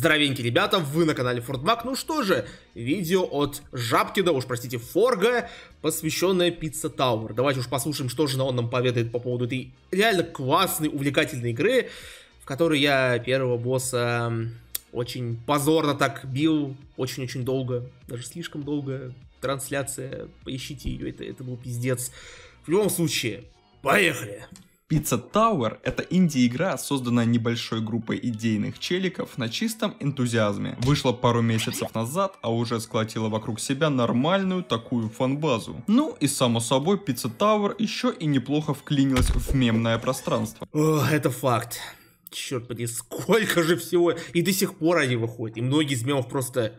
Здоровенькие ребята, вы на канале Фордмак. Ну что же, видео от Жабки, да уж простите, Форга, посвященное Pizza Tower. Давайте уж послушаем, что же он нам поведает по поводу этой реально классной, увлекательной игры, в которой я первого босса очень позорно так бил, очень-очень долго, даже слишком долго. Трансляция, поищите ее, это был пиздец. В любом случае, поехали! Pizza Tower — это инди-игра, созданная небольшой группой идейных челиков на чистом энтузиазме. Вышла пару месяцев назад, а уже сколотила вокруг себя нормальную такую фанбазу. Ну и само собой, Pizza Tower еще и неплохо вклинилась в мемное пространство. О, это факт. Черт подери, сколько же всего! И до сих пор они выходят, и многие из мемов просто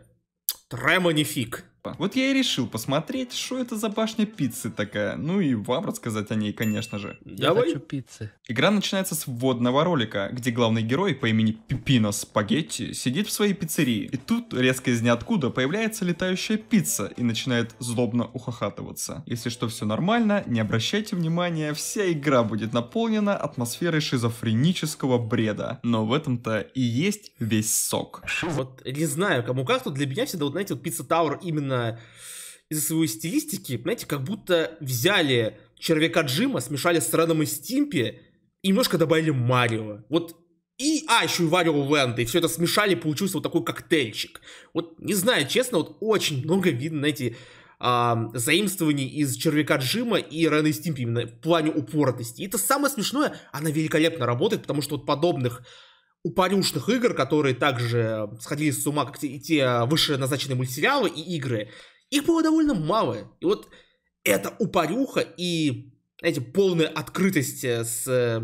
тремонифик. Вот я и решил посмотреть, что это за башня пиццы такая. Ну и вам рассказать о ней, конечно же. Давай. Я хочу пиццы. Игра начинается с вводного ролика, где главный герой по имени Пиппино Спагетти сидит в своей пиццерии. И тут резко из ниоткуда появляется летающая пицца и начинает злобно ухахатываться. Если что, все нормально, не обращайте внимания, вся игра будет наполнена атмосферой шизофренического бреда. Но в этом-то и есть весь сок. Вот не знаю, кому как, тут для меня всегда, вот знаете, вот Pizza Tower именно из-за своей стилистики, понимаете, как будто взяли червяка Джима, смешали с Реном и Стимпи и немножко добавили Марио. Вот и, еще и Варио Лэнда, и все это смешали, получился вот такой коктейльчик. Вот, не знаю, честно, вот очень много видно, знаете, заимствований из червяка Джима и Рена и Стимпи именно в плане упоротости. И это самое смешное, она великолепно работает, потому что вот подобных упорюшных игр, которые также сходили с ума, как и те вышеназначенные мультсериалы и игры, их было довольно мало. И вот эта упорюха и, знаете, полная открытость с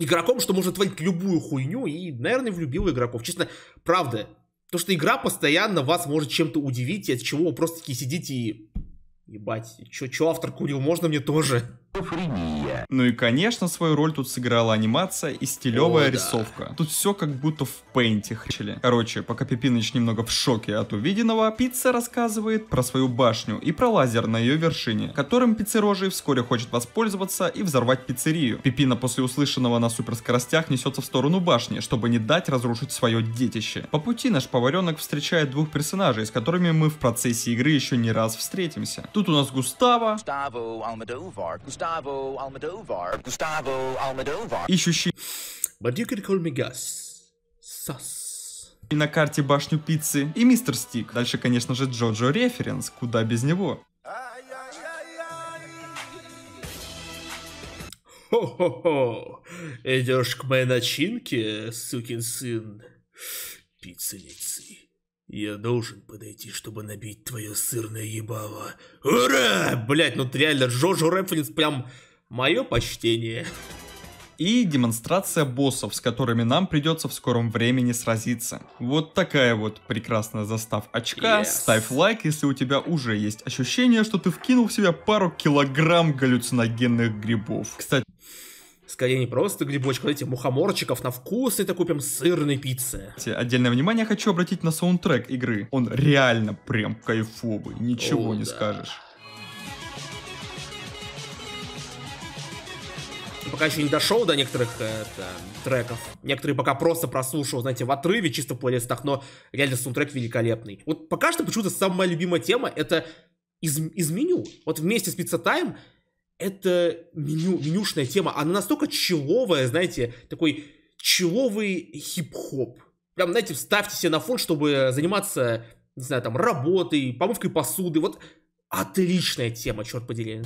игроком, что можно творить любую хуйню, и, наверное, влюбил игроков. Честно, правда. То, что игра постоянно вас может чем-то удивить, от чего вы просто-таки сидите и... Ебать, чё автор курил, можно мне тоже? Ну и конечно свою роль тут сыграла анимация и стилевая рисовка. Тут все как будто в пейнте хречили. Короче, пока Пипиныч немного в шоке от увиденного, пицца рассказывает про свою башню и про лазер на ее вершине, которым пиццерожий вскоре хочет воспользоваться и взорвать пиццерию. Пипина после услышанного на суперскоростях несется в сторону башни, чтобы не дать разрушить свое детище. По пути наш поваренок встречает двух персонажей, с которыми мы в процессе игры еще не раз встретимся. Тут у нас Густаво, ищущий... И на карте башню пиццы, и мистер Стик. Дальше, конечно же, Джоджо референс, куда без него. Хо-хо-хо, идешь к моей начинке, сукин сын, пиццелицы. Я должен подойти, чтобы набить твое сырное ебало. Ура! Блять, ну ты реально Джоджо референс, прям мое почтение. И демонстрация боссов, с которыми нам придется в скором времени сразиться. Вот такая вот прекрасная заставка очка. Yes. Ставь лайк, если у тебя уже есть ощущение, что ты вкинул в себя пару килограмм галлюциногенных грибов. Кстати, скорее не просто грибочек, вот эти мухоморчиков на вкус, и такой прям сырной пиццы. Отдельное внимание хочу обратить на саундтрек игры. Он реально прям кайфовый, ничего не скажешь. Пока еще не дошел до некоторых треков. Некоторые пока просто прослушал, знаете, в отрыве, чисто в плейлистах, но реально саундтрек великолепный. Вот пока что почему-то самая любимая тема — это из меню. Вот вместе с Pizza Time... Это менюшная тема, она настолько человая, знаете, такой человый хип-хоп. Прям, знаете, вставьте себе на фон, чтобы заниматься, не знаю, там, работой, помывкой посуды. Вот отличная тема, черт подери.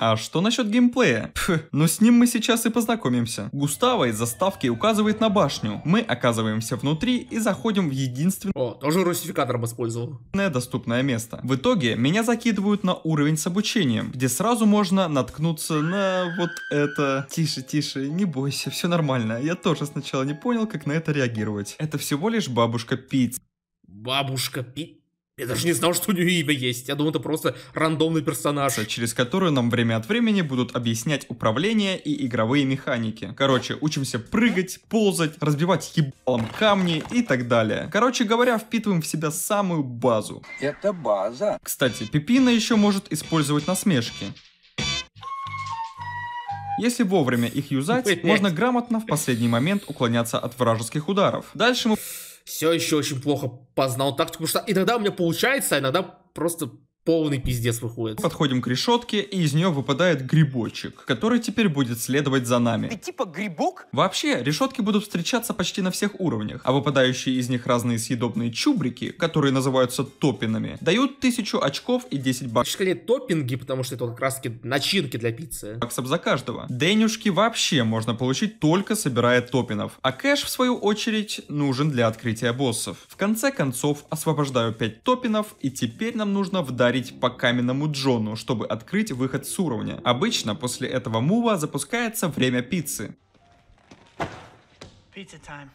А что насчет геймплея? Но с ним мы сейчас и познакомимся. Густаво из заставки указывает на башню. Мы оказываемся внутри и заходим в единственное... тоже русификатором использовал. ...доступное место. В итоге меня закидывают на уровень с обучением, где сразу можно наткнуться на вот это... Тише, тише, не бойся, все нормально. Я тоже сначала не понял, как на это реагировать. Это всего лишь бабушка пицца. Бабушка пицца? Я даже не знал, что у нее имя есть. Я думал, это просто рандомный персонаж. Через которую нам время от времени будут объяснять управление и игровые механики. Короче, учимся прыгать, ползать, разбивать ебалом камни и так далее. Короче говоря, впитываем в себя самую базу. Это база. Кстати, Пипина еще может использовать насмешки. Если вовремя их юзать, можно грамотно в последний момент уклоняться от вражеских ударов. Дальше мы... все еще очень плохо познал тактику, потому что иногда у меня получается, а иногда просто полный пиздец выходит. Подходим к решетке, и из нее выпадает грибочек, который теперь будет следовать за нами. Ты типа грибок? Вообще, решетки будут встречаться почти на всех уровнях, а выпадающие из них разные съедобные чубрики, которые называются топинами, дают 1000 очков и 10 баксов. Скорее топинги, потому что это как раз таки начинки для пиццы. Баксов за каждого. Денюшки вообще можно получить только собирая топинов, а кэш, в свою очередь, нужен для открытия боссов. В конце концов, освобождаю 5 топинов, и теперь нам нужно вдарить по каменному Джону, чтобы открыть выход с уровня. Обычно после этого мува запускается время пиццы.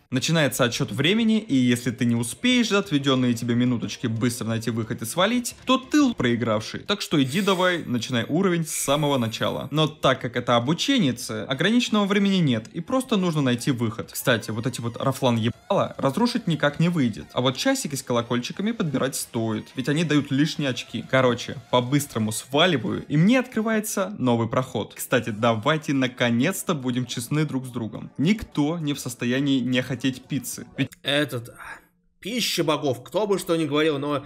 Начинается отсчет времени, и если ты не успеешь за отведенные тебе минуточки быстро найти выход и свалить, то ты проигравший. Так что иди давай, начинай уровень с самого начала. Но так как это обученица, ограниченного времени нет, и просто нужно найти выход. Кстати, вот эти вот Рафлан ебала разрушить никак не выйдет, а вот часики с колокольчиками подбирать стоит, ведь они дают лишние очки. Короче, по-быстрому сваливаю, и мне открывается новый проход. Кстати, давайте наконец-то будем честны друг с другом. Никто не в состоянии не хотеть пиццы. Ведь... Это пища богов, кто бы что ни говорил, но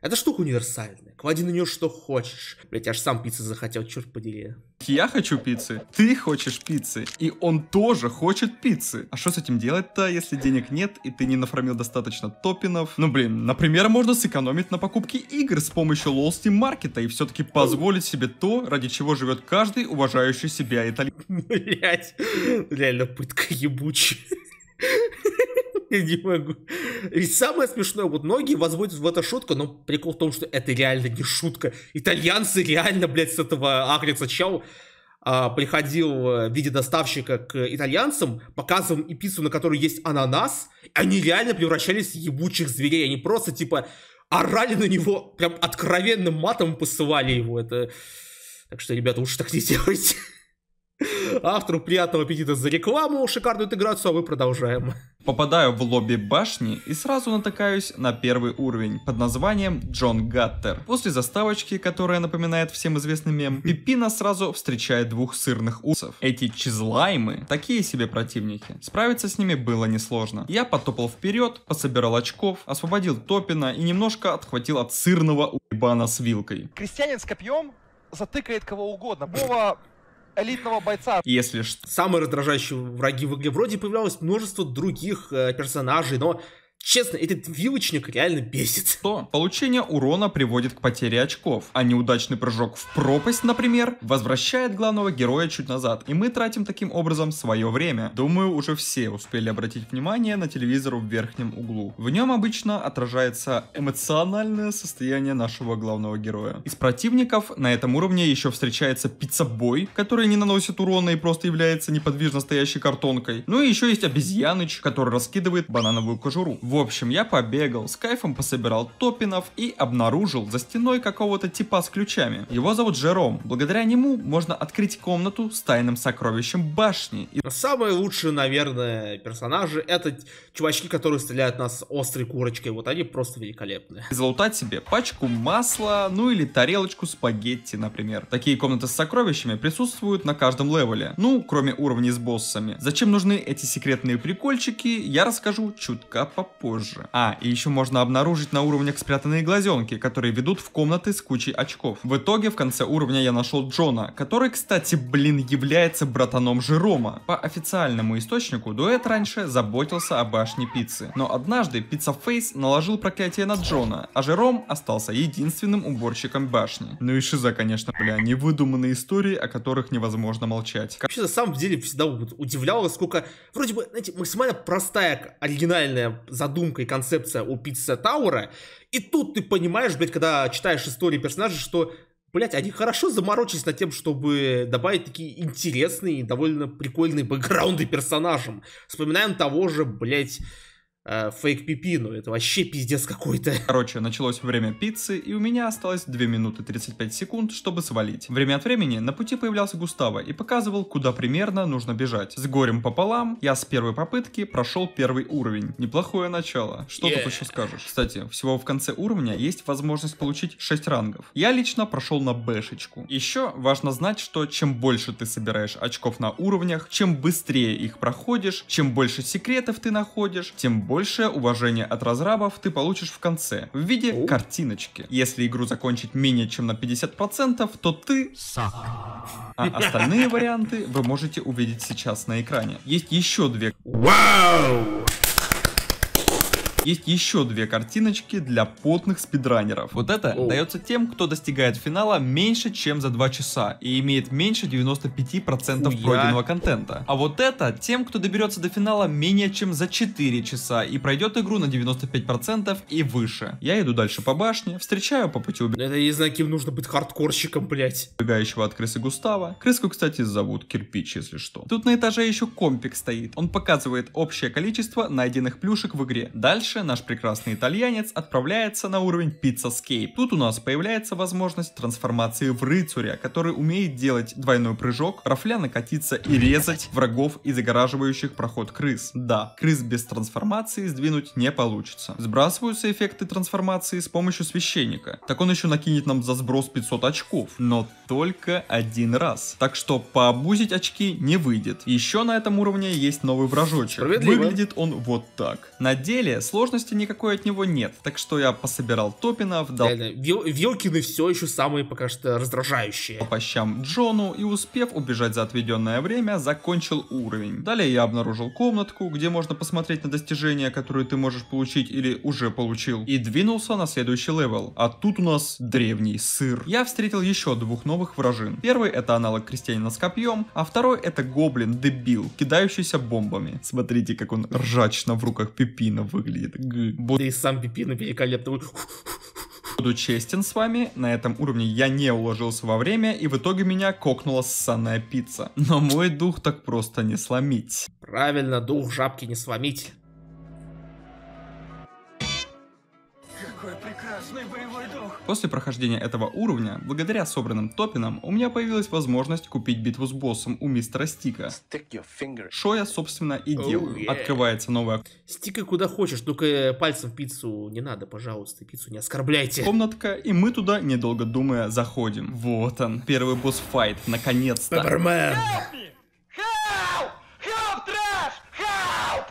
эта штука универсальная. Клади на нее что хочешь. Блять, аж сам пиццы захотел, черт подери. Я хочу пиццы, ты хочешь пиццы, и он тоже хочет пиццы. А что с этим делать-то, если денег нет и ты не нафармил достаточно топинов? Ну блин, например, можно сэкономить на покупке игр с помощью LOL Steam Market и все-таки позволить себе то, ради чего живет каждый уважающий себя итальянец. Блять, реально пытка ебучая. Я не могу. Ведь самое смешное, вот многие возводят в эту шутку, но прикол в том, что это реально не шутка. Итальянцы реально, блядь, с этого агрятся. Чел приходил в виде доставщика к итальянцам, показывал им пиццу, на которой есть ананас. Они реально превращались в ебучих зверей. Они просто, типа, орали на него, прям откровенным матом посылали его. Это... Так что, ребята, лучше так не делайте. Автору приятного аппетита за рекламу, шикарную интеграцию, а мы продолжаем. Попадаю в лобби башни и сразу натыкаюсь на первый уровень под названием Джон Гаттер. После заставочки, которая напоминает всем известный мем, Пиппина сразу встречает двух сырных усов. Эти чизлаймы такие себе противники. Справиться с ними было несложно. Я потопал вперед, пособирал очков, освободил топина и немножко отхватил от сырного уебана с вилкой. Крестьянин с копьем затыкает кого угодно. Бова... элитного бойца. Если что. Самые раздражающие враги в игре. Вроде появлялось множество других персонажей, но... Честно, этот вилочник реально бесит. То получение урона приводит к потере очков, а неудачный прыжок в пропасть, например, возвращает главного героя чуть назад, и мы тратим таким образом свое время. Думаю, уже все успели обратить внимание на телевизор в верхнем углу. В нем обычно отражается эмоциональное состояние нашего главного героя. Из противников на этом уровне еще встречается пиццабой, который не наносит урона и просто является неподвижно стоящей картонкой. Ну и еще есть обезьяныч, который раскидывает банановую кожуру. В общем, я побегал, с кайфом пособирал топинов и обнаружил за стеной какого-то типа с ключами. Его зовут Жером. Благодаря нему можно открыть комнату с тайным сокровищем башни. И... Самые лучшие, наверное, персонажи — это чувачки, которые стреляют нас острой курочкой. Вот они просто великолепны. Залутать себе пачку масла, ну или тарелочку спагетти, например. Такие комнаты с сокровищами присутствуют на каждом левеле. Ну, кроме уровней с боссами. Зачем нужны эти секретные прикольчики, я расскажу чутка попозже. И еще можно обнаружить на уровнях спрятанные глазенки, которые ведут в комнаты с кучей очков. В итоге в конце уровня я нашел Джона, который, кстати, блин, является братаном Жерома. По официальному источнику дуэт раньше заботился о башне пиццы, но однажды Пицца Фейс наложил проклятие на Джона, а Жером остался единственным уборщиком башни. Ну и шиза, конечно, бля, невыдуманные истории, о которых невозможно молчать. Вообще, на самом деле, всегда удивляло, сколько, вроде бы, знаете, максимально простая, оригинальная задумка и концепция у Пицца Тауэра, и тут ты понимаешь, блядь, когда читаешь истории персонажей, что, блядь, они хорошо заморочились над тем, чтобы добавить такие интересные и довольно прикольные бэкграунды персонажам. Вспоминаем того же, блядь, Фейк Пипину, это вообще пиздец какой-то. Короче, началось время пиццы, и у меня осталось 2 минуты 35 секунд, чтобы свалить. Время от времени на пути появлялся Густаво и показывал, куда примерно нужно бежать. С горем пополам я с первой попытки прошел первый уровень. Неплохое начало. Что тут еще скажешь? Кстати, всего в конце уровня есть возможность получить 6 рангов. Я лично прошел на Бэшечку. Еще важно знать, что чем больше ты собираешь очков на уровнях, чем быстрее их проходишь, чем больше секретов ты находишь, тем больше большее уважение от разрабов ты получишь в конце, в виде картиночки. Если игру закончить менее чем на 50%, то ты... А остальные варианты вы можете увидеть сейчас на экране. Есть еще две... Есть еще две картиночки для потных спидранеров. Вот это дается тем, кто достигает финала меньше, чем за 2 часа и имеет меньше 95% пройденного контента. А вот это тем, кто доберется до финала менее, чем за 4 часа и пройдет игру на 95% и выше. Я иду дальше по башне, встречаю по пути Это не знаю, кем нужно быть хардкорщиком, блять. Убегающего от крысы Густава. Крыску, кстати, зовут Кирпич, если что. Тут на этаже еще компик стоит. Он показывает общее количество найденных плюшек в игре. Дальше наш прекрасный итальянец отправляется на уровень Пиццаскейп. Тут у нас появляется возможность трансформации в рыцаря, который умеет делать двойной прыжок, рафляно катиться и резать врагов и загораживающих проход крыс. Да, крыс без трансформации сдвинуть не получится. Сбрасываются эффекты трансформации с помощью священника. Так он еще накинет нам за сброс 500 очков, но только один раз. Так что пообузить очки не выйдет. Еще на этом уровне есть новый вражочек. Выглядит он вот так. На деле сложно. Сложности никакой от него нет, так что я пособирал топинов, дал... Вилкины все еще самые пока что раздражающие. По щам Джону и, успев убежать за отведенное время, закончил уровень. Далее я обнаружил комнатку, где можно посмотреть на достижения, которые ты можешь получить или уже получил, и двинулся на следующий левел. А тут у нас древний сыр. Я встретил еще двух новых вражин. Первый — это аналог крестьянина с копьем, а второй — это гоблин-дебил, кидающийся бомбами. Смотрите, как он ржачно в руках пеппина выглядит. Да и сам пипина великолепно. Буду честен с вами, на этом уровне я не уложился во время, и в итоге меня кокнула ссаная пицца. Но мой дух так просто не сломить. Правильно, дух жабки не сломить. Какой прекрасный боевой дух. После прохождения этого уровня, благодаря собранным топинам, у меня появилась возможность купить битву с боссом у мистера Стика. Что я, собственно, и делаю. Открывается новая... Стикай куда хочешь, только пальцем пиццу не надо, пожалуйста, пиццу не оскорбляйте. Комнатка, и мы туда, недолго думая, заходим. Вот он, первый босс-файт, наконец-то. Пеппермен!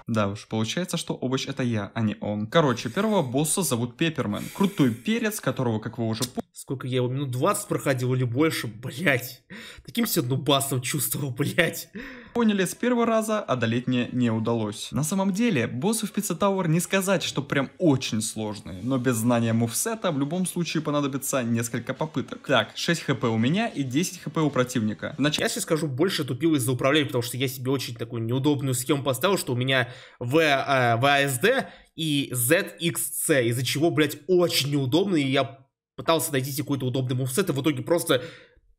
Да уж, получается, что овощ — это я, а не он. Короче, первого босса зовут Пеппермен. Крутой перец, которого, как вы уже поняли... Сколько я его, минут 20 проходил или больше, блять. Таким все нубасом чувствовал, блять. Поняли, с первого раза одолеть мне не удалось. На самом деле, боссы в Pizza Tower не сказать, что прям очень сложные, но без знания мувсета в любом случае понадобится несколько попыток. Так, 6 хп у меня и 10 хп у противника. Я сейчас скажу, больше тупил из-за управления, потому что я себе очень такую неудобную схему поставил, что у меня VASD и ZXC, из-за чего, блять, очень неудобно, и я пытался найти какой-то удобный мувсет, и в итоге просто...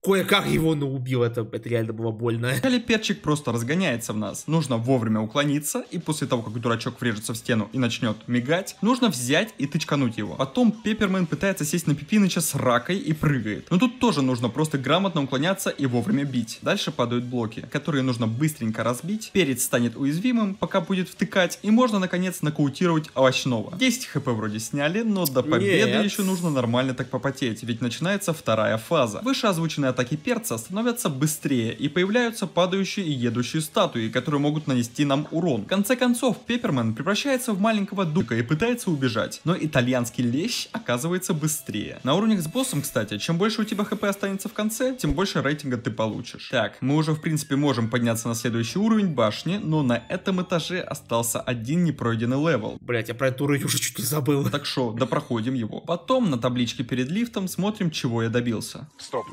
Кое-как его наубил, это реально было больно. Или перчик просто разгоняется в нас. Нужно вовремя уклониться, и после того, как дурачок врежется в стену и начнет мигать, нужно взять и тычкануть его. Потом Пеппермен пытается сесть на Пипиныча с ракой и прыгает. Но тут тоже нужно просто грамотно уклоняться и вовремя бить. Дальше падают блоки, которые нужно быстренько разбить. Перец станет уязвимым, пока будет втыкать, и можно, наконец, нокаутировать овощного. 10 хп вроде сняли, но до победы еще нужно нормально так попотеть, ведь начинается вторая фаза. Вышеозвученная атаки перца становятся быстрее, и появляются падающие и едущие статуи, которые могут нанести нам урон. В конце концов, Пеппермен превращается в маленького дука и пытается убежать, но итальянский лещ оказывается быстрее. На уровнях с боссом, кстати, чем больше у тебя хп останется в конце, тем больше рейтинга ты получишь. Так, мы уже в принципе можем подняться на следующий уровень башни, но на этом этаже остался один непройденный левел. Блять, я про этот уровень уже чуть не забыл. Так что, да проходим его. Потом на табличке перед лифтом смотрим, чего я добился. Стоп.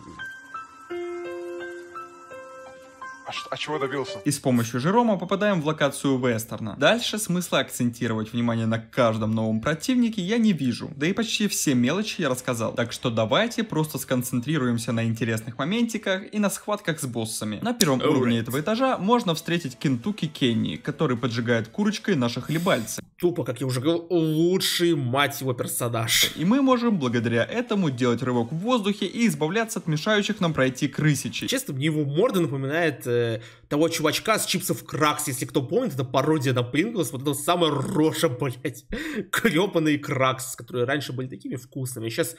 А чего добился? И с помощью Жерома попадаем в локацию вестерна. Дальше смысла акцентировать внимание на каждом новом противнике я не вижу. Да и почти все мелочи я рассказал. Так что давайте просто сконцентрируемся на интересных моментиках и на схватках с боссами. На первом уровне этого этажа можно встретить Кентукки Кенни, который поджигает курочкой наших хлебальцев. Тупо, как я уже говорил, лучший, мать его, персонаж. И мы можем благодаря этому делать рывок в воздухе и избавляться от мешающих нам пройти крысичей. Честно, мне его морда напоминает... того чувачка с чипсов Кракс, если кто помнит, это пародия на Принглс, вот это самая рожа, блять, крепаный Кракс, которые раньше были такими вкусными, сейчас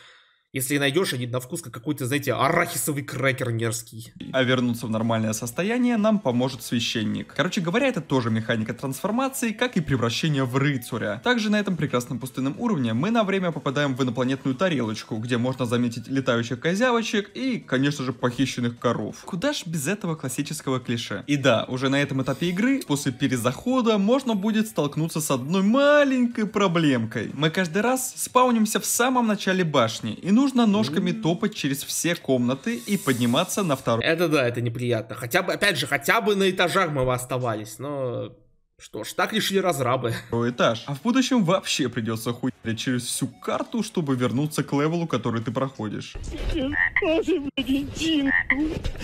Если найдешь, они на вкус как какой-то, знаете, арахисовый крекер мерзкий. А вернуться в нормальное состояние нам поможет священник. Короче говоря, это тоже механика трансформации, как и превращение в рыцаря. Также на этом прекрасном пустынном уровне мы на время попадаем в инопланетную тарелочку, где можно заметить летающих козявочек и, конечно же, похищенных коров. Куда ж без этого классического клише. И да, уже на этом этапе игры, после перезахода, можно будет столкнуться с одной маленькой проблемкой. Мы каждый раз спаунимся в самом начале башни, и нужно ножками топать через все комнаты и подниматься на второй. Это да, это неприятно. Хотя бы, опять же, хотя бы на этажах мы оставались, но... Что ж, так решили разрабы. Второй этаж. А в будущем вообще придется хуярить через всю карту, чтобы вернуться к левелу, который ты проходишь.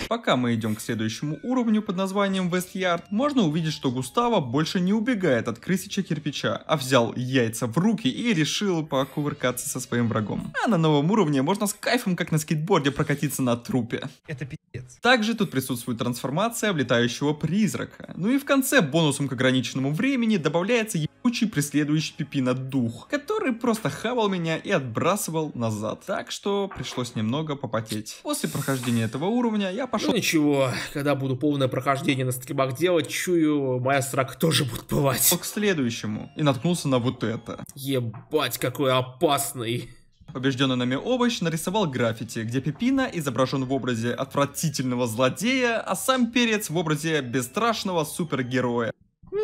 Пока мы идем к следующему уровню под названием Вест-Ярд, можно увидеть, что Густаво больше не убегает от крысича кирпича, а взял яйца в руки и решил покувыркаться со своим врагом. А на новом уровне можно с кайфом, как на скейтборде, прокатиться на трупе. Это пиздец. Также тут присутствует трансформация в летающего призрака. Ну и в конце бонусом к ограничению времени добавляется ебучий преследующий Пипина дух, который просто хавал меня и отбрасывал назад. Так что пришлось немного попотеть. После прохождения этого уровня я пошел... Ну ничего, когда буду полное прохождение на стримах делать, чую, моя срака тоже будет бывать. К следующему. И наткнулся на вот это. Ебать, какой опасный... Побежденный нами овощ нарисовал граффити, где Пипина изображен в образе отвратительного злодея, а сам перец в образе бесстрашного супергероя.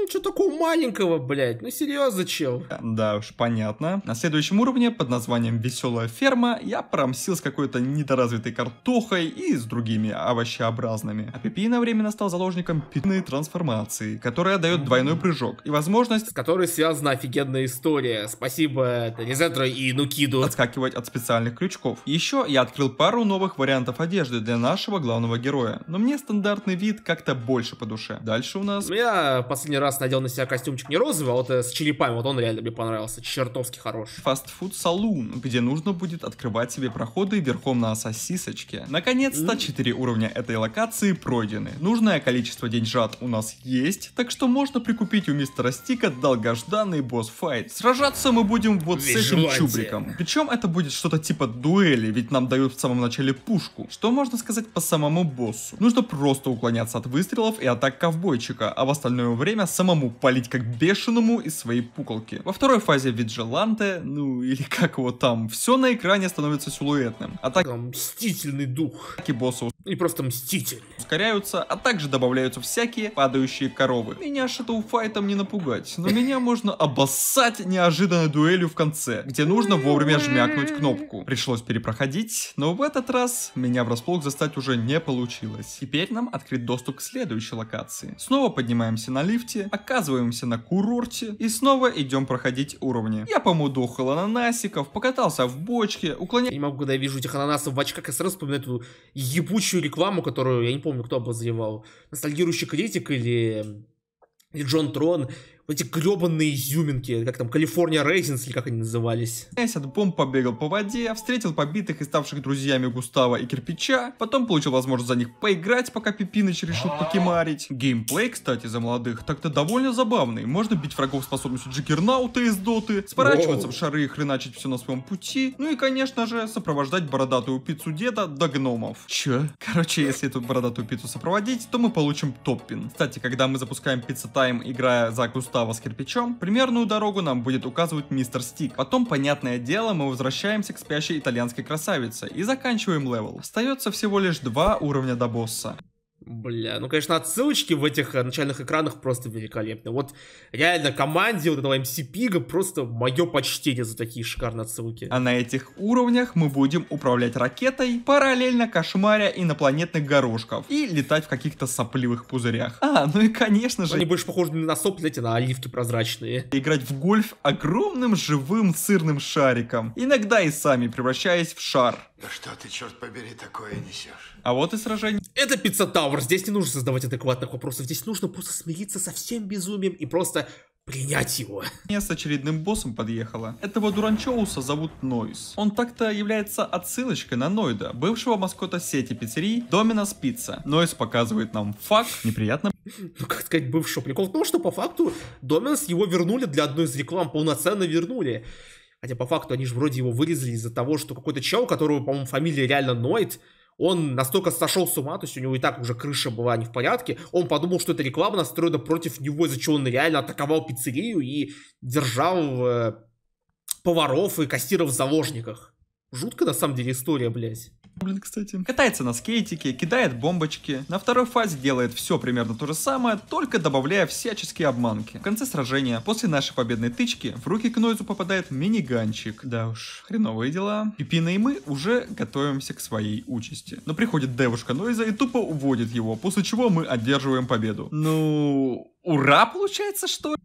Что такого маленького, блядь? Ну серьезно, чел? Да уж, понятно. На следующем уровне под названием «Веселая ферма» я промсил с какой-то недоразвитой картохой и с другими овощеобразными. А Пипина временно стал заложником пипиной трансформации, которая дает двойной прыжок и возможность... С которой связана офигенная история. Спасибо Резетро и Нукиду. Отскакивать от специальных крючков. Еще я открыл пару новых вариантов одежды для нашего главного героя, но мне стандартный вид как-то больше по душе. Дальше у нас... Я последний раз надел на себя костюмчик не розовый, а вот с черепами, вот он реально мне понравился, чертовски хорош. Фастфуд-салун, где нужно будет открывать себе проходы верхом на сосисочке. Наконец-то 4 уровня этой локации пройдены. Нужное количество деньжат у нас есть, так что можно прикупить у мистера Стика долгожданный босс-файт. Сражаться мы будем вот с этим чубриком. Причем это будет что-то типа дуэли, ведь нам дают в самом начале пушку. Что можно сказать по самому боссу? Нужно просто уклоняться от выстрелов и атак ковбойчика, а в остальное время самому палить как бешеному из своей пуколки. Во второй фазе Виджиланте, ну или как его там, все на экране становится силуэтным. Атаки... Мстительный дух. Атаки босса... И просто мститель. Ускоряются, а также добавляются всякие падающие коровы. Меня шатоуфайтом не напугать, но меня можно обоссать неожиданной дуэлью в конце, где нужно вовремя жмякнуть кнопку. Пришлось перепроходить, но в этот раз меня врасплох застать уже не получилось. Теперь нам открыт доступ к следующей локации. Снова поднимаемся на лифте, оказываемся на курорте и снова идем проходить уровни. Я помудохал ананасиков, покатался в бочке, уклоняюсь. Я не могу, когда я вижу этих ананасов в очках, я сразу вспоминаю эту ебучую рекламу, которую, я не помню, кто обозревал. Ностальгирующий критик или Джон Трон. Эти гребаные изюминки, как там, Калифорния Рейзинс, или как они назывались. Я от бомб побегал по воде, встретил побитых и ставших друзьями Густаво и Кирпича, потом получил возможность за них поиграть, пока Пипиныч решил покемарить. Геймплей, кстати, за молодых, так-то довольно забавный. Можно бить врагов способностью Джиггернаута из Доты, сворачиваться в шары и хреначить все на своем пути, ну и, конечно же, сопровождать бородатую пиццу деда до гномов. Че? Короче, если эту бородатую пиццу сопроводить, то мы получим топпин. Кстати, когда мы запускаем пицца тайм, играя за Густаво с кирпичом, примерную дорогу нам будет указывать мистер Стик. Потом, понятное дело, мы возвращаемся к спящей итальянской красавице и заканчиваем левел. Остается всего лишь 2 уровня до босса. Бля, ну, конечно, отсылочки в этих начальных экранах просто великолепны. Вот реально команде вот этого MC Pig'а просто мое почтение за такие шикарные отсылки. А на этих уровнях мы будем управлять ракетой, параллельно кошмаря инопланетных горошков и летать в каких-то сопливых пузырях. А, ну и конечно же... Они больше похожи на сопли, эти на оливки прозрачные. Играть в гольф огромным живым сырным шариком, иногда и сами превращаясь в шар. Да что ты, черт побери, такое несешь? А вот и сражение. Это Pizza Tower. Здесь не нужно создавать адекватных вопросов. Здесь нужно просто смириться со всем безумием и просто принять его. Я с очередным боссом подъехала. Этого дуранчоуса зовут Нойз. Он так-то является отсылочкой на Нойда, бывшего маскота сети пиццерий Доминос Пицца. Нойз показывает нам факт. Неприятно. Ну, как сказать, бывшего. Прикол в том, что по факту Доминос его вернули для одной из реклам. Полноценно вернули. Хотя по факту они же вроде его вырезали из-за того, что какой-то чел, которого, по-моему, фамилия реально Ноид, он настолько сошел с ума, то есть у него и так уже крыша была не в порядке, он подумал, что эта реклама настроена против него, из-за чего он реально атаковал пиццерию и держал поваров и кассиров в заложниках. Жутко на самом деле история, блядь. Блин, кстати. Катается на скейтике, кидает бомбочки. На второй фазе делает все примерно то же самое, только добавляя всяческие обманки. В конце сражения, после нашей победной тычки, в руки к Нойзу попадает миниганчик. Да уж, хреновые дела. Пипина и мы уже готовимся к своей участи. Но приходит девушка Нойза и тупо уводит его, после чего мы одерживаем победу. Ну, ура получается, что ли?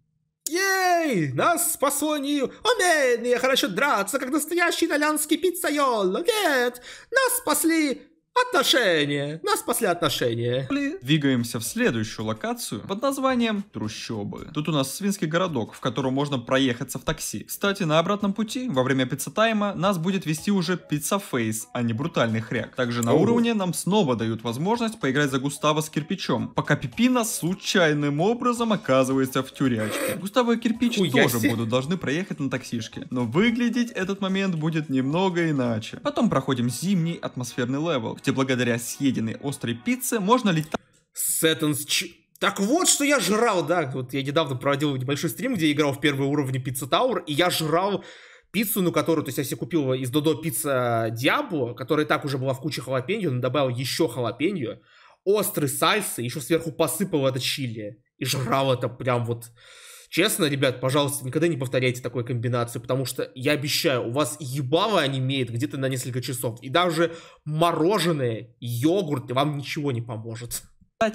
Ей! Нас спасло не умение хорошо драться, как настоящий итальянский пиццайоло. Нет! Нас спасли отношения! Нас спасли отношения. Двигаемся в следующую локацию под названием Трущобы. Тут у нас свинский городок, в котором можно проехаться в такси. Кстати, на обратном пути, во время пиццатайма, нас будет вести уже пиццафейс, а не брутальный хряк. Также на уровне нам снова дают возможность поиграть за Густаво с кирпичом, пока Пипина случайным образом оказывается в тюрячке. Густаво и кирпич тоже будут должны проехать на таксишке, но выглядеть этот момент будет немного иначе. Потом проходим зимний атмосферный левел, где благодаря съеденной острой пицце можно летать... Так вот, что я жрал, да. Вот я недавно проводил небольшой стрим, где я играл в первые уровни Pizza Tower, и я жрал пиццу, ну, которую, то есть я себе купил из Додо пицца Диабло, которая и так уже была в куче халапеньо, но добавил еще халапеньо, острый сальсы, еще сверху посыпал это чили. И жрал это прям вот... Честно, ребят, пожалуйста, никогда не повторяйте такую комбинацию, потому что, я обещаю, у вас ебало онемеет где-то на несколько часов. И даже мороженое, йогурт вам ничего не поможет.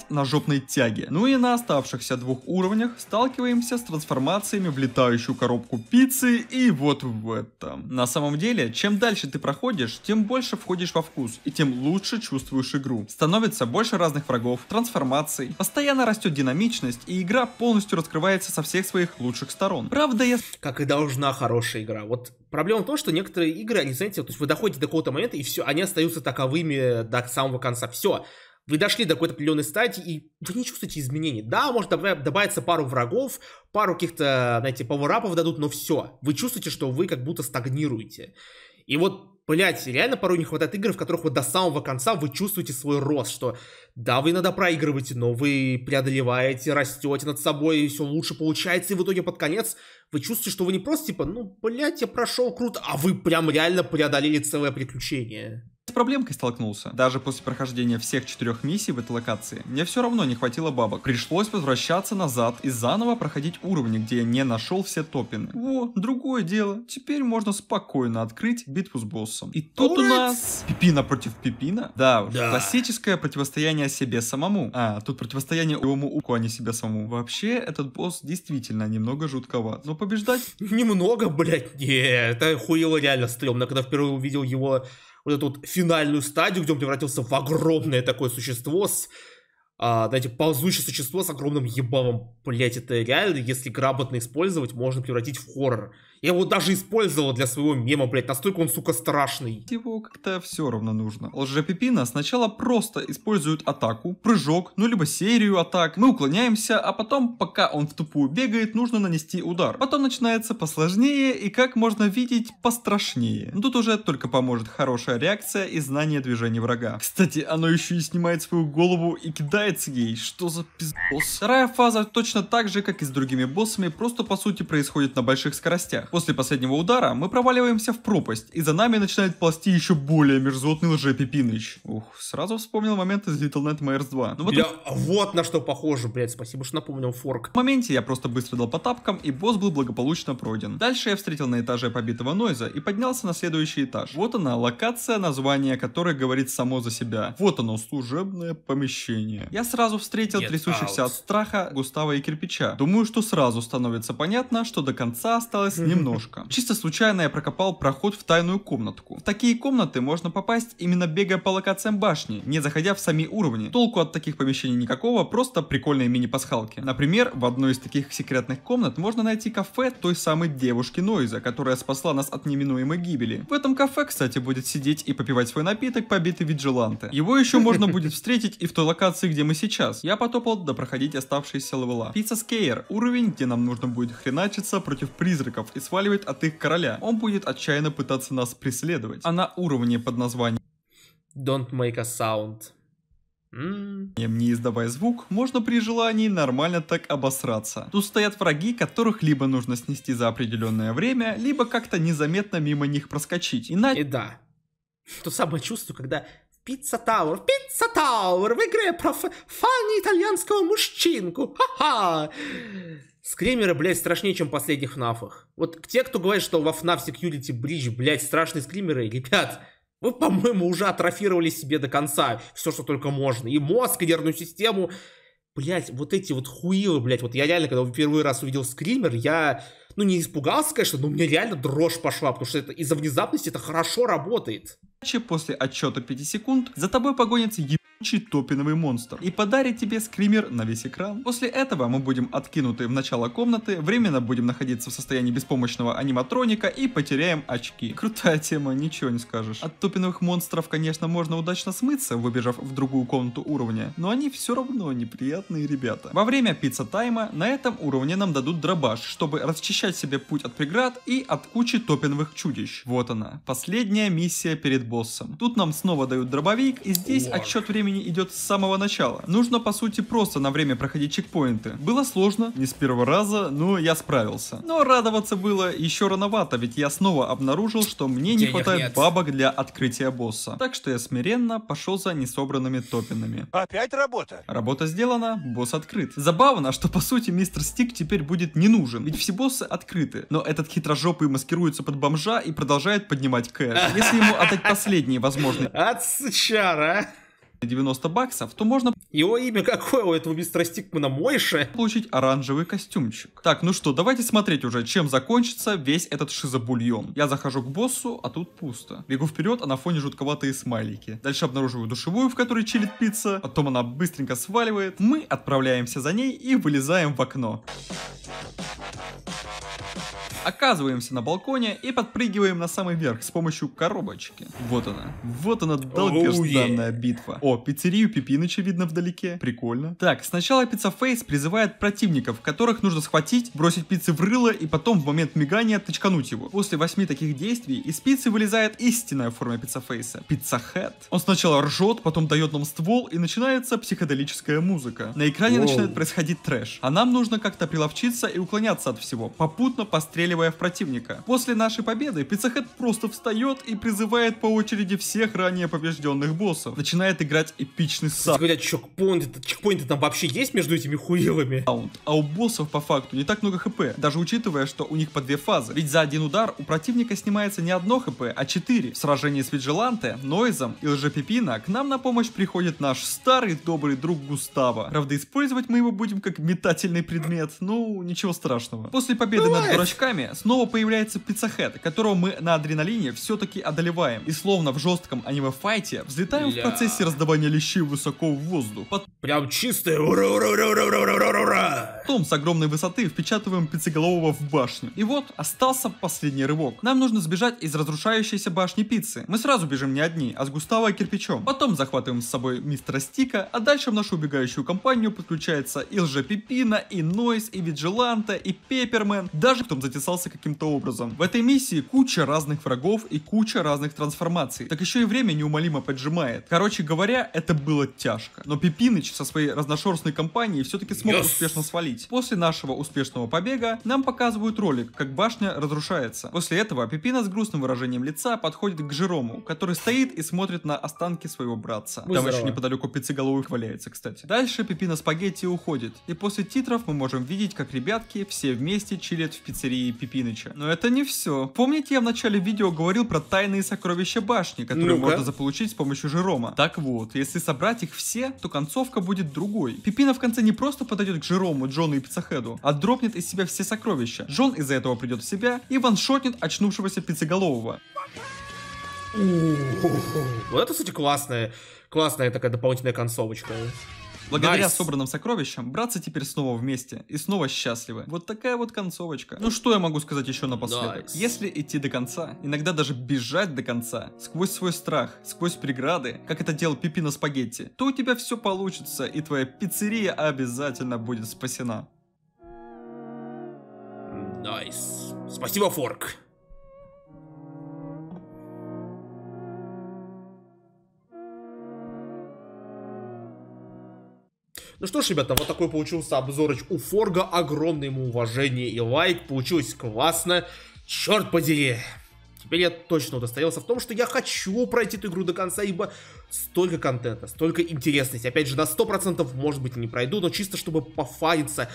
На жопной тяге. Ну и на оставшихся двух уровнях сталкиваемся с трансформациями в летающую коробку пиццы и вот в этом. На самом деле, чем дальше ты проходишь, тем больше входишь во вкус и тем лучше чувствуешь игру. Становится больше разных врагов, трансформаций, постоянно растет динамичность и игра полностью раскрывается со всех своих лучших сторон. Правда, я... Как и должна хорошая игра. Вот проблема в том, что некоторые игры, они, знаете, то есть вы доходите до какого-то момента и все, они остаются таковыми до самого конца. Все. Вы дошли до какой-то определенной стадии, и вы не чувствуете изменений. Да, может добавиться пару врагов, пару каких-то, знаете, пауэрапов дадут, но все. Вы чувствуете, что вы как будто стагнируете. И вот, блядь, реально порой не хватает игр, в которых вот до самого конца вы чувствуете свой рост, что да, вы иногда проигрываете, но вы преодолеваете, растете над собой, и все лучше получается, и в итоге под конец вы чувствуете, что вы не просто типа, ну, блядь, я прошел круто, а вы прям реально преодолели целое приключение. С проблемкой столкнулся. Даже после прохождения всех 4 миссий в этой локации, мне все равно не хватило бабок. Пришлось возвращаться назад и заново проходить уровни, где я не нашел все топины. Во, другое дело. Теперь можно спокойно открыть битву с боссом. И тут у нас... Пипина против Пипина? Да уж. Да. Классическое противостояние себе самому. А, тут противостояние уму уку, а не себе самому. Вообще, этот босс действительно немного жутковат. Но побеждать... Немного, блядь, нет. Это хуело реально стрёмно, когда впервые увидел его... вот эту вот финальную стадию, где он превратился в огромное такое существо с, знаете, ползущее существо с огромным ебалом. Блять, это реально, если грамотно использовать, можно превратить в хоррор. Я его даже использовал для своего мема, блять, настолько он, сука, страшный. Его как-то все равно нужно. Лжепипина сначала просто использует атаку, прыжок, ну либо серию атак. Мы уклоняемся, а потом, пока он в тупую бегает, нужно нанести удар. Потом начинается посложнее и, как можно видеть, пострашнее. Но тут уже только поможет хорошая реакция и знание движений врага. Кстати, оно еще и снимает свою голову и кидается ей. Что за пиздос? Вторая фаза точно так же, как и с другими боссами, просто по сути происходит на больших скоростях. После последнего удара мы проваливаемся в пропасть, и за нами начинает ползти еще более мерзотный лже-пипиныч. Ух, сразу вспомнил момент из Little Nightmares 2. Ну, вот на что похоже, блядь, спасибо, что напомнил, Форк. В моменте я просто быстро дал по тапкам, и босс был благополучно пройден. Дальше я встретил на этаже побитого Нойза и поднялся на следующий этаж. Вот она, локация, название которой говорит само за себя. Вот оно, служебное помещение. Я сразу встретил трясущихся от страха Густаво и Кирпича. Думаю, что сразу становится понятно, что до конца осталось не немножко. Чисто случайно я прокопал проход в тайную комнатку. В такие комнаты можно попасть, именно бегая по локациям башни, не заходя в сами уровни. Толку от таких помещений никакого, просто прикольные мини-пасхалки. Например, в одной из таких секретных комнат можно найти кафе той самой девушки Нойза, которая спасла нас от неминуемой гибели. В этом кафе, кстати, будет сидеть и попивать свой напиток побитый виджиланте. Его еще можно будет встретить и в той локации, где и сейчас. Я потопал допроходить оставшиеся левела. Пицца Скейер — уровень, где нам нужно будет хреначиться против призраков и сваливать от их короля. Он будет отчаянно пытаться нас преследовать. А на уровне под названием Don't Make a Sound, не издавая звук, можно при желании нормально так обосраться. Тут стоят враги, которых либо нужно снести за определенное время, либо как-то незаметно мимо них проскочить. И да, то самое чувство, когда Пицца Тауэр в игре про фанни итальянского мужчинку. Ха-ха! Скримеры, блядь, страшнее, чем в последних ФНАФах. Вот те, кто говорит, что во ФНАФ Security Breach, блядь, страшные скримеры, ребят, вы, по-моему, уже атрофировали себе до конца все, что только можно. И мозг, и нервную систему. Блядь, вот эти вот хуилы, блядь. Вот я реально, когда в первый раз увидел скример, я, ну, не испугался, конечно, но у меня реально дрожь пошла, потому что это из-за внезапности это хорошо работает. После отсчета 5 секунд за тобой погонится ебучий топиновый монстр и подарит тебе скример на весь экран. После этого мы будем откинуты в начало комнаты, временно будем находиться в состоянии беспомощного аниматроника и потеряем очки. Крутая тема, ничего не скажешь. От топиновых монстров, конечно, можно удачно смыться, выбежав в другую комнату уровня, но они все равно неприятные ребята. Во время пицца тайма на этом уровне нам дадут дробаш, чтобы расчищать себе путь от преград и от кучи топиновых чудищ. Вот она, последняя миссия перед боссом. Тут нам снова дают дробовик, и здесь отсчет времени идет с самого начала. Нужно, по сути, просто на время проходить чекпоинты. Было сложно, не с первого раза, но я справился. Но радоваться было еще рановато, ведь я снова обнаружил, что мне не хватает бабок для открытия босса. Так что я смиренно пошел за несобранными топинами. Опять работа. Работа сделана, босс открыт. Забавно, что по сути мистер Стик теперь будет не нужен, ведь все боссы открыты. Но этот хитрожопый маскируется под бомжа и продолжает поднимать кэш. Если ему отдать последние возможные от сучара 90 баксов, то можно... Его имя какое у этого мистера Стикмана? Мойше? Получить оранжевый костюмчик. Так, ну что, давайте смотреть уже, чем закончится весь этот шизобульон. Я захожу к боссу, а тут пусто. Бегу вперед, а на фоне жутковатые смайлики. Дальше обнаруживаю душевую, в которой чилит пицца. Потом она быстренько сваливает. Мы отправляемся за ней и вылезаем в окно. Оказываемся на балконе и подпрыгиваем на самый верх с помощью коробочки. Вот она долгожданная битва. О, пиццерию Пипиныча видно вдалеке. Прикольно. Так, сначала Пиццафейс призывает противников, которых нужно схватить, бросить пиццы в рыло и потом в момент мигания тычкануть его. После 8 таких действий из пиццы вылезает истинная форма Пиццафейса — Пиццахэт. Он сначала ржет, потом дает нам ствол, и начинается психоделическая музыка. На экране начинает происходить трэш, а нам нужно как-то приловчиться и уклоняться от всего, попутно постреливая в противника. После нашей победы Пиццахэт просто встает и призывает по очереди всех ранее побежденных боссов. Начинает играть эпичный саунд. Говорят, чекпоинты там вообще есть между этими хуилами? А у боссов по факту не так много хп, даже учитывая, что у них по 2 фазы. Ведь за один удар у противника снимается не 1 хп, а 4. В сражении с Виджиланте, Нойзом и Лжепипина к нам на помощь приходит наш старый добрый друг Густаво. Правда, использовать мы его будем как метательный предмет, ну ничего страшного. После победы над дурачками снова появляется Пиццахэт, которого мы на адреналине все-таки одолеваем. И словно в жестком аниме-файте взлетаем в процессе раздавания лещей высоко в воздух. Прям чистое ура-ура-ура-ура-ура-ура-ура-ура! Потом с огромной высоты впечатываем пиццеголового в башню. И вот остался последний рывок. Нам нужно сбежать из разрушающейся башни пиццы. Мы сразу бежим не одни, а с Густаво и кирпичом. Потом захватываем с собой мистера Стика, а дальше в нашу убегающую компанию подключается и Лжепипина, и Нойз, и Виджиланте, и Пеппермен. Даже потом затесался каким-то образом. В этой миссии куча разных врагов и куча разных трансформаций. Так еще и время неумолимо поджимает. Короче говоря, это было тяжко. Но Пипиныч со своей разношерстной компанией все-таки смог успешно свалить. После нашего успешного побега нам показывают ролик, как башня разрушается. После этого Пипина с грустным выражением лица подходит к Жерому, который стоит и смотрит на останки своего братца. Там еще неподалеку пиццеголовых валяется, кстати. Дальше Пипина спагетти уходит. И после титров мы можем видеть, как ребятки все вместе чилят в пиццерии Пипиныча. Но это не все. Помните, я в начале видео говорил про тайные сокровища башни, которые можно заполучить с помощью Жерома? Так вот, если собрать их все, то концовка будет другой. Пипина в конце не просто подойдет к Жерому, Джону и Пиццахэду, а дропнет из себя все сокровища. Джон из-за этого придет в себя и ваншотнет очнувшегося пиццеголового. Вот это, кстати, классная такая дополнительная концовочка. Благодаря собранным сокровищам, братцы теперь снова вместе и снова счастливы. Вот такая вот концовочка. Ну что я могу сказать еще напоследок? Если идти до конца, иногда даже бежать до конца, сквозь свой страх, сквозь преграды, как это делал Пиппино Спагетти, то у тебя все получится, и твоя пиццерия обязательно будет спасена. Найс. Спасибо, Форк. Ну что ж, ребята, вот такой получился обзорыч у Форга. Огромное ему уважение и лайк. Получилось классно. Черт подери. Теперь я точно удостоверился в том, что я хочу пройти эту игру до конца, ибо столько контента, столько интересности. Опять же, на 100% может быть не пройду, но чисто чтобы пофаниться,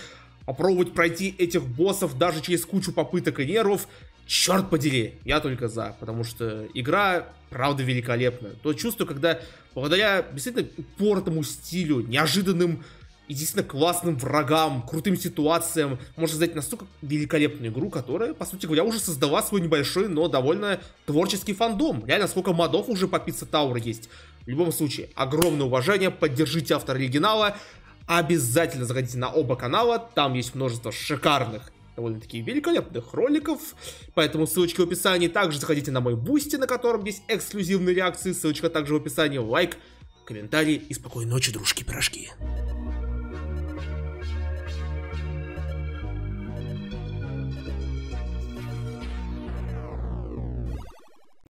попробовать пройти этих боссов даже через кучу попыток и нервов. Черт подери, я только за, потому что игра, правда, великолепна. То чувство, когда благодаря действительно упоротому стилю, неожиданным и действительно классным врагам, крутым ситуациям, можно создать настолько великолепную игру, которая, по сути говоря, уже создала свой небольшой, но довольно творческий фандом. Реально, сколько модов уже по Pizza Tower есть. В любом случае, огромное уважение, поддержите автора оригинала, обязательно заходите на оба канала, там есть множество шикарных, довольно-таки великолепных роликов, поэтому ссылочки в описании. Также заходите на мой Boosty, на котором есть эксклюзивные реакции, ссылочка также в описании. Лайк, комментарий и спокойной ночи, дружки-пирожки.